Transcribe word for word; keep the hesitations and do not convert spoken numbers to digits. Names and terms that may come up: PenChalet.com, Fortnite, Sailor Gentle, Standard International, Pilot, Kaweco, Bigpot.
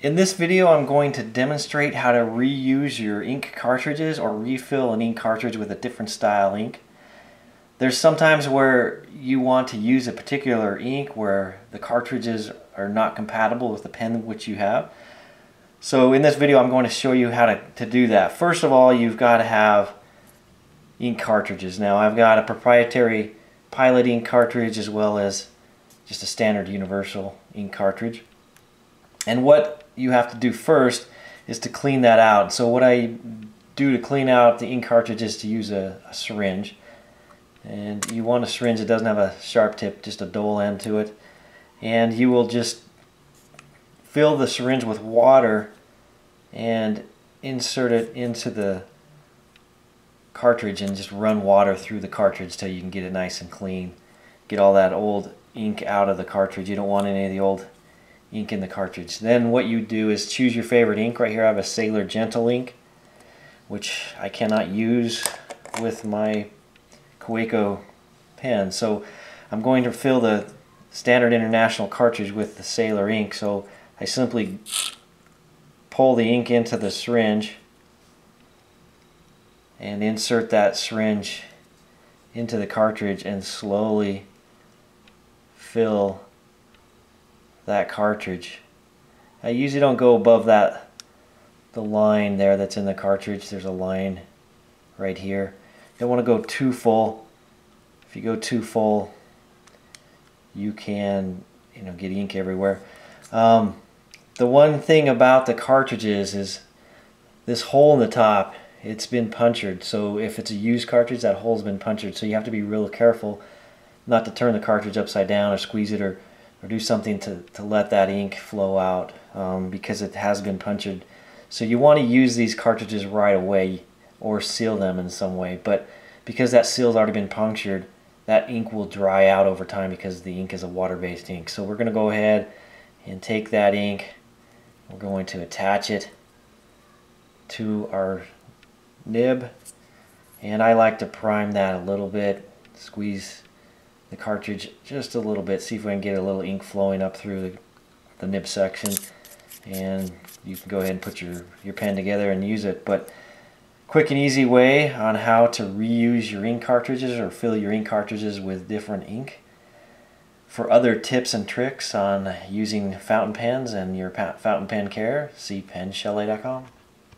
In this video, I'm going to demonstrate how to reuse your ink cartridges or refill an ink cartridge with a different style ink. There's sometimes where you want to use a particular ink where the cartridges are not compatible with the pen which you have. So in this video, I'm going to show you how to, to do that. First of all, you've got to have ink cartridges. Now, I've got a proprietary Pilot ink cartridge as well as just a standard universal ink cartridge. And what you have to do first is to clean that out. So what I do to clean out the ink cartridge is to use a, a syringe. And you want a syringe that doesn't have a sharp tip, just a dull end to it. And you will just fill the syringe with water and insert it into the cartridge and just run water through the cartridge till you can get it nice and clean. Get all that old ink out of the cartridge. You don't want any of the old ink in the cartridge. Then what you do is choose your favorite ink. Right here I have a Sailor Gentle ink, which I cannot use with my Kaweco pen. So I'm going to fill the Standard International cartridge with the Sailor ink. So I simply pull the ink into the syringe and insert that syringe into the cartridge and slowly fill that cartridge. I usually don't go above that the line there that's in the cartridge. There's a line right here. You don't want to go too full. If you go too full, you can you know get ink everywhere. Um, the one thing about the cartridges is this hole in the top, it's been punctured. So if it's a used cartridge, that hole's been punctured. So you have to be real careful not to turn the cartridge upside down or squeeze it or or do something to, to let that ink flow out um, because it has been punctured. So you want to use these cartridges right away or seal them in some way, but because that seal's already been punctured, that ink will dry out over time because the ink is a water-based ink. So we're going to go ahead and take that ink, we're going to attach it to our nib, and I like to prime that a little bit, squeeze the cartridge just a little bit, see if we can get a little ink flowing up through the, the nib section, and you can go ahead and put your, your pen together and use it. But quick and easy way on how to reuse your ink cartridges or fill your ink cartridges with different ink. For other tips and tricks on using fountain pens and your fountain pen care, see Pen Chalet dot com.